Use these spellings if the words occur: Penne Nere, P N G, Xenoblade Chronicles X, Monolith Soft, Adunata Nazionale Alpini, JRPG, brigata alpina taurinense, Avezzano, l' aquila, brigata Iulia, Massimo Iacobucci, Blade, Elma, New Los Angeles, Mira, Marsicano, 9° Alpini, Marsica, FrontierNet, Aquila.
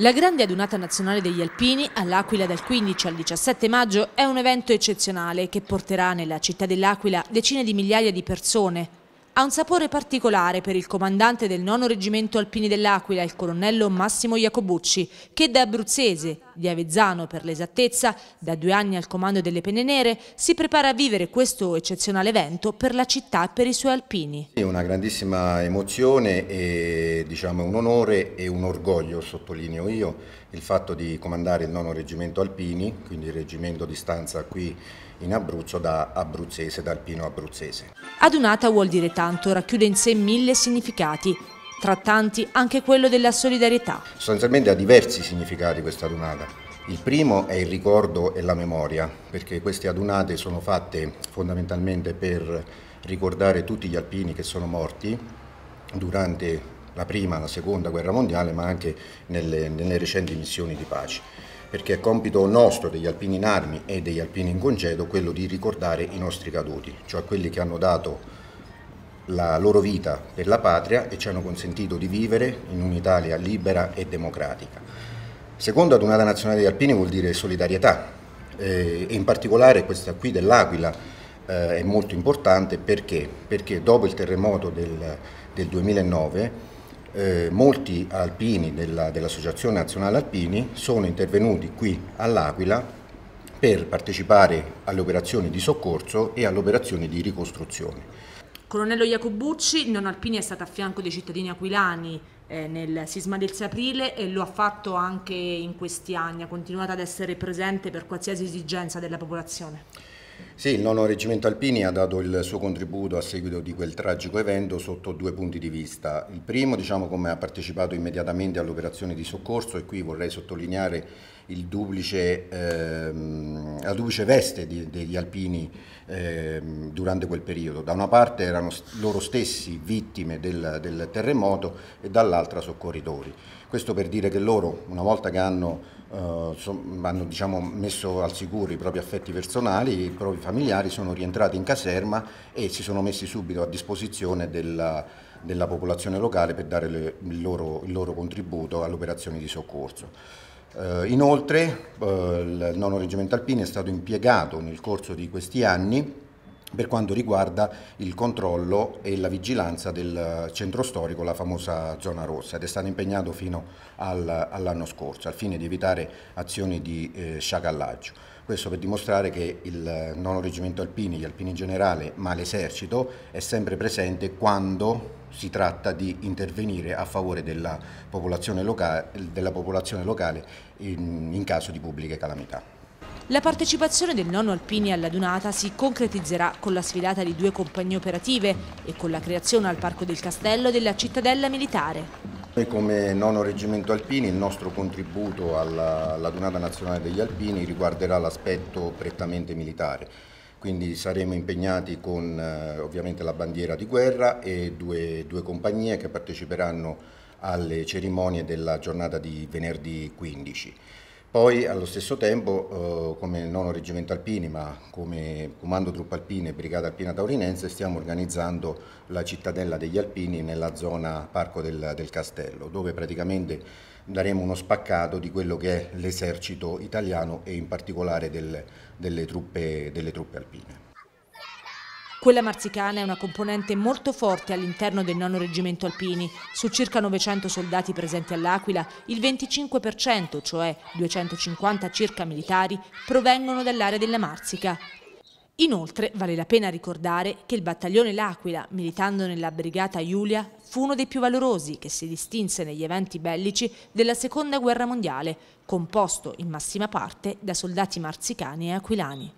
La grande adunata nazionale degli alpini all'Aquila dal 15 al 17 maggio è un evento eccezionale che porterà nella città dell'Aquila decine di migliaia di persone. Ha un sapore particolare per il comandante del 9° Reggimento Alpini dell'Aquila, il colonnello Massimo Iacobucci, che da abruzzese, di Avezzano per l'esattezza, da 2 anni al comando delle Penne Nere, si prepara a vivere questo eccezionale evento per la città e per i suoi alpini. È una grandissima emozione e diciamo un onore e un orgoglio, sottolineo io, il fatto di comandare il 9° Reggimento Alpini, quindi il reggimento di stanza qui in Abruzzo da abruzzese, da alpino abruzzese. Adunata vuol dire tanto, racchiude in sé 1000 significati, tra tanti anche quello della solidarietà. Sostanzialmente ha diversi significati questa adunata. Il primo è il ricordo e la memoria, perché queste adunate sono fatte fondamentalmente per ricordare tutti gli alpini che sono morti durante la prima, la seconda guerra mondiale, ma anche nelle recenti missioni di pace, perché è compito nostro, degli alpini in armi e degli alpini in congedo, quello di ricordare i nostri caduti, cioè quelli che hanno dato la loro vita per la patria e ci hanno consentito di vivere in un'Italia libera e democratica. Seconda adunata nazionale degli alpini vuol dire solidarietà, e in particolare questa qui dell'Aquila è molto importante perché dopo il terremoto del 2009 molti alpini dell'Associazione Nazionale Alpini sono intervenuti qui all'Aquila per partecipare alle operazioni di soccorso e alle operazioni di ricostruzione. Colonnello Iacobucci, non alpini, è stato a fianco dei cittadini aquilani nel sisma del 6 aprile e lo ha fatto anche in questi anni, ha continuato ad essere presente per qualsiasi esigenza della popolazione. Sì, il 9° Reggimento Alpini ha dato il suo contributo a seguito di quel tragico evento sotto 2 punti di vista. Il primo, diciamo, come ha partecipato immediatamente all'operazione di soccorso, e qui vorrei sottolineare la duplice veste degli alpini durante quel periodo. Da una parte erano loro stessi vittime del terremoto e dall'altra soccorritori. Questo per dire che loro, una volta che hanno diciamo, messo al sicuro i propri affetti personali, i propri familiari, sono rientrati in caserma e si sono messi subito a disposizione della popolazione locale per dare il loro contributo all'operazione di soccorso. Inoltre il 9° Reggimento Alpini è stato impiegato nel corso di questi anni per quanto riguarda il controllo e la vigilanza del centro storico, la famosa zona rossa, ed è stato impegnato fino all'anno scorso al fine di evitare azioni di sciacallaggio. Questo per dimostrare che il 9° Reggimento Alpini, gli alpini in generale, ma l'esercito è sempre presente quando si tratta di intervenire a favore della popolazione locale in caso di pubbliche calamità. La partecipazione del 9° Alpini all'adunata si concretizzerà con la sfilata di 2 compagnie operative e con la creazione al Parco del Castello della cittadella militare. Noi come 9° Reggimento Alpini il nostro contributo all'adunata nazionale degli alpini riguarderà l'aspetto prettamente militare. Quindi saremo impegnati con ovviamente la bandiera di guerra e due compagnie che parteciperanno alle cerimonie della giornata di venerdì 15. Poi allo stesso tempo come 9° Reggimento Alpini, ma come Comando Truppe Alpine e Brigata Alpina Taurinense, stiamo organizzando la cittadella degli alpini nella zona Parco del Castello, dove praticamente daremo uno spaccato di quello che è l'esercito italiano e in particolare delle truppe alpine. Quella marsicana è una componente molto forte all'interno del 9° Reggimento Alpini. Su circa 900 soldati presenti all'Aquila, il 25%, cioè 250 circa militari, provengono dall'area della Marsica. Inoltre vale la pena ricordare che il battaglione L'Aquila, militando nella brigata Iulia, fu uno dei più valorosi che si distinse negli eventi bellici della Seconda Guerra Mondiale, composto in massima parte da soldati marsicani e aquilani.